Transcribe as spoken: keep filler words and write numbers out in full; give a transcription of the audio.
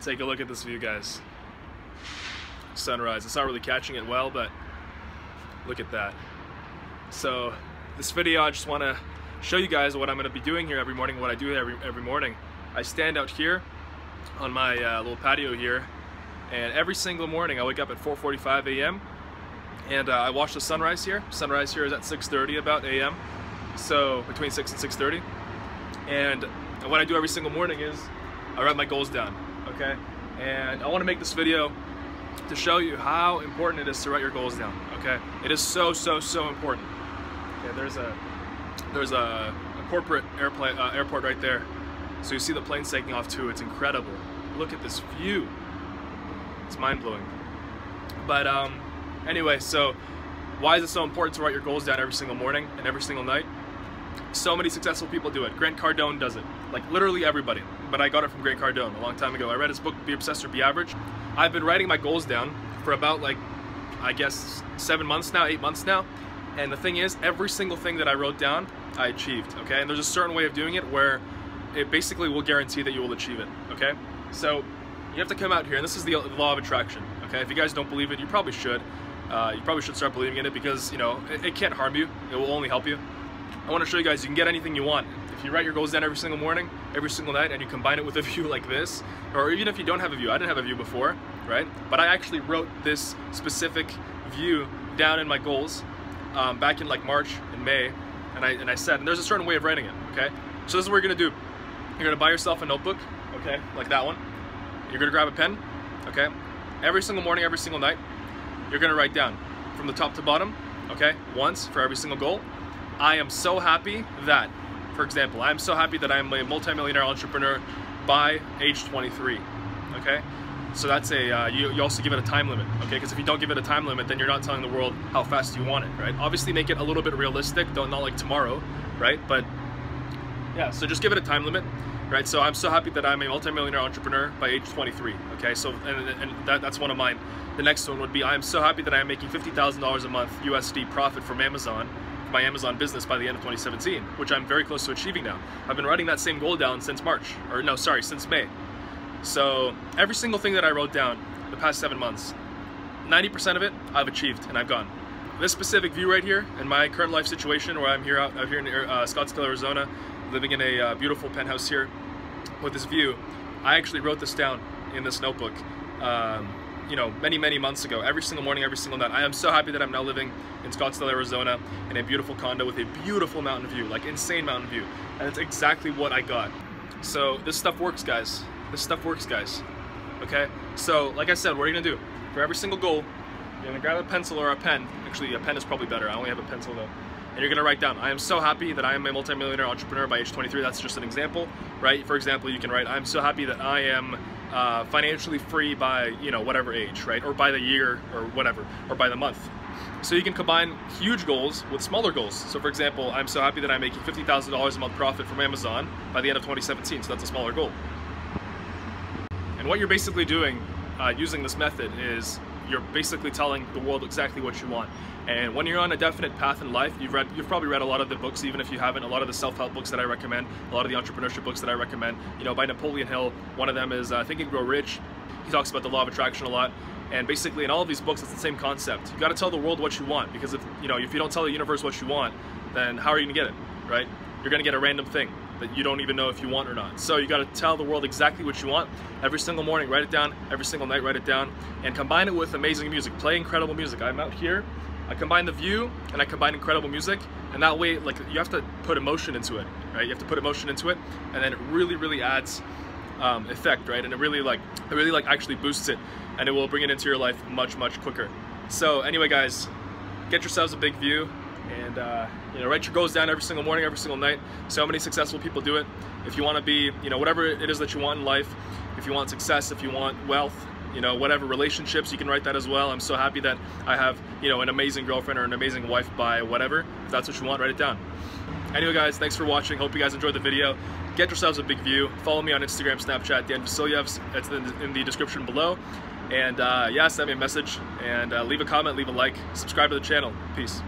Take a look at this view, guys. Sunrise. It's not really catching it well, but look at that. So this video, I just want to show you guys what I'm going to be doing here every morning, what I do every, every morning. I stand out here on my uh, little patio here, and every single morning I wake up at four forty-five a m and uh, I watch the sunrise here. Sunrise here is at six thirty about a m, so between six and six thirty. And what I do every single morning is I write my goals down, okay? And I want to make this video to show you how important it is to write your goals down, okay? It is so, so, so important. Okay, there's a there's a, a corporate airplane uh, airport right there. So you see the planes taking off too. It's incredible. Look at this view. It's mind-blowing. But um, anyway, so why is it so important to write your goals down every single morning and every single night? So many successful people do it. Grant Cardone does it. Like literally everybody. But I got it from Grant Cardone a long time ago. I read his book, Be Obsessed or Be Average. I've been writing my goals down for about like, I guess, seven months now, eight months now. And the thing is, every single thing that I wrote down, I achieved, okay? And there's a certain way of doing it where it basically will guarantee that you will achieve it, okay? So you have to come out here, and this is the law of attraction, okay? If you guys don't believe it, you probably should. Uh, you probably should start believing in it because, you know, it, it can't harm you. It will only help you. I want to show you guys you can get anything you want. If you write your goals down every single morning, every single night, and you combine it with a view like this, or even if you don't have a view. I didn't have a view before, right? But I actually wrote this specific view down in my goals um, back in like March and May, and I, and I said, and there's a certain way of writing it, okay? So this is what you're going to do. You're going to buy yourself a notebook, okay, like that one. You're going to grab a pen, okay? Every single morning, every single night, you're going to write down from the top to bottom, okay, once for every single goal. I am so happy that, for example, I'm so happy that I'm a multimillionaire entrepreneur by age twenty-three, okay? So that's a, uh, you, you also give it a time limit, okay? Because if you don't give it a time limit, then you're not telling the world how fast you want it, right? Obviously make it a little bit realistic, don't, not like tomorrow, right? But yeah, so just give it a time limit, right? So I'm so happy that I'm a multimillionaire entrepreneur by age twenty-three, okay? So, and, and that, that's one of mine. The next one would be, I'm so happy that I'm making fifty thousand dollars a month U S D profit from Amazon, my Amazon business by the end of twenty seventeen, which I'm very close to achieving now. I've been writing that same goal down since March, or no, sorry, since May. So every single thing that I wrote down the past seven months, ninety percent of it I've achieved and I've gone. This specific view right here in my current life situation where I'm here out, out here in uh, Scottsdale, Arizona, living in a uh, beautiful penthouse here with this view, I actually wrote this down in this notebook, um, you know, many, many months ago, every single morning, every single night. I am so happy that I'm now living in Scottsdale, Arizona, in a beautiful condo with a beautiful mountain view, like insane mountain view. And it's exactly what I got. So this stuff works, guys. This stuff works, guys. Okay? So, like I said, what are you gonna do? For every single goal, you're gonna grab a pencil or a pen. Actually, a pen is probably better. I only have a pencil, though. And you're gonna write down, I am so happy that I am a multimillionaire entrepreneur by age twenty-three. That's just an example, right? For example, you can write, I'm so happy that I am Uh, financially free by, you know, whatever age, right? Or by the year or whatever, or by the month. So you can combine huge goals with smaller goals. So for example, I'm so happy that I'm making fifty thousand dollars a month profit from Amazon by the end of twenty seventeen. So that's a smaller goal. And what you're basically doing uh, using this method is you're basically telling the world exactly what you want. And when you're on a definite path in life, you've read, you've probably read a lot of the books, even if you haven't, a lot of the self-help books that I recommend, a lot of the entrepreneurship books that I recommend, you know, by Napoleon Hill. One of them is uh, Think and Grow Rich. He talks about the law of attraction a lot. And basically in all of these books, it's the same concept. You got to tell the world what you want, because if you know, if you don't tell the universe what you want, then how are you gonna get it, right? You're gonna get a random thing that you don't even know if you want or not. So you gotta tell the world exactly what you want. Every single morning, write it down. Every single night, write it down. And combine it with amazing music. Play incredible music. I'm out here, I combine the view, and I combine incredible music. And that way, like, you have to put emotion into it, right? You have to put emotion into it, and then it really, really adds um, effect, right? And it really, like, it really, like, actually boosts it, and it will bring it into your life much, much quicker. So anyway, guys, get yourselves a big view. And uh, you know, write your goals down every single morning, every single night. So many successful people do it. If you want to be, you know, whatever it is that you want in life, if you want success, if you want wealth, you know, whatever, relationships, you can write that as well. I'm so happy that I have, you know, an amazing girlfriend or an amazing wife by whatever. If that's what you want, write it down. Anyway, guys, thanks for watching. Hope you guys enjoyed the video. Get yourselves a big view. Follow me on Instagram, Snapchat, Dan Vasilyev's. It's in the description below. And uh, yeah, send me a message and uh, leave a comment, leave a like, subscribe to the channel. Peace.